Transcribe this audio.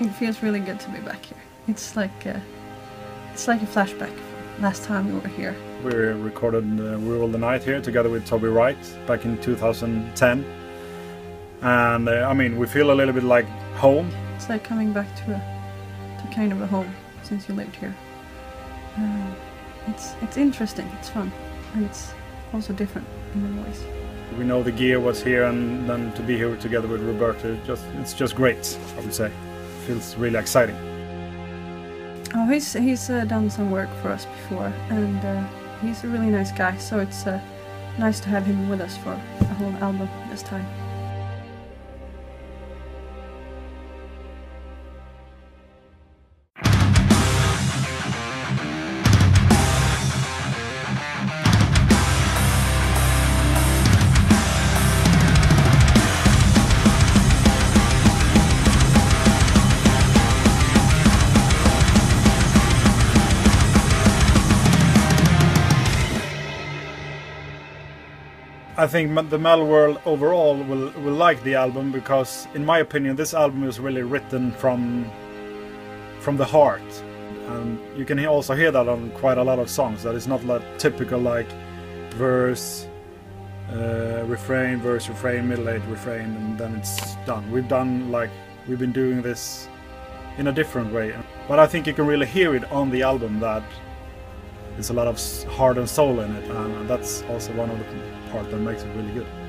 It feels really good to be back here. It's like a flashback from last time we were here. We recorded Rule the Night here together with Toby Wright back in 2010. And I mean, we feel a little bit like home. It's like coming back to a kind of a home since you lived here. It's interesting, it's fun, and it's also different in many ways. We know the gear was here, and then to be here together with Roberta, it's just great, I would say. It feels really exciting. Oh, he's done some work for us before, and he's a really nice guy, so it's nice to have him with us for a whole album this time. I think the metal world overall will like the album, because in my opinion this album is really written from the heart, and you can also hear that on quite a lot of songs, that it's not like typical like verse, refrain, verse, refrain, middle eight, refrain, and then it's done. We've been doing this in a different way, but I think you can really hear it on the album that there's a lot of heart and soul in it, and that's also one of the parts that makes it really good.